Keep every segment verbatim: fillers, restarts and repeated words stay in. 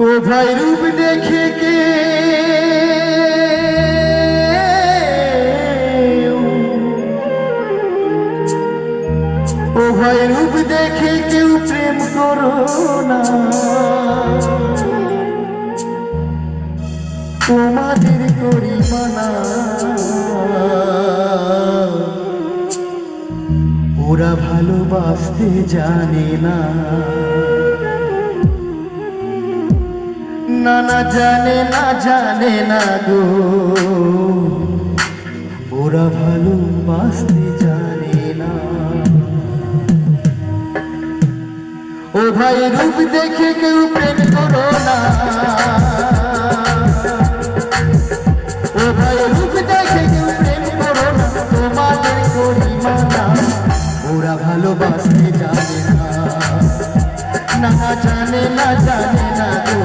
ओ भाई रूप देखे के ओ भाई रूप देखे के प्रेम करो ना तुम्हारे करी माना ओरा ভালোবাসতে जाने ना ना ना जाने ना जाने ना गो ओरा ভালোবাসতে जाने ना ओ भाई रूप देखे क्यों प्रेम करो ना ओ भाई रूप देखे क्यों प्रेम करो ना तुम्हारे कोरी माना ओरा ভালোবাসতে जाने ना ना जाने ना जाने ना गो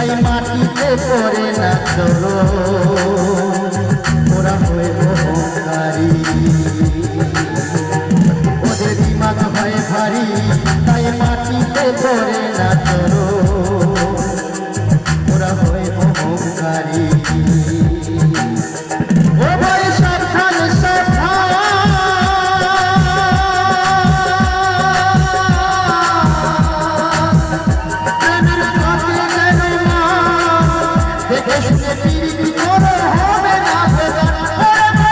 I'm not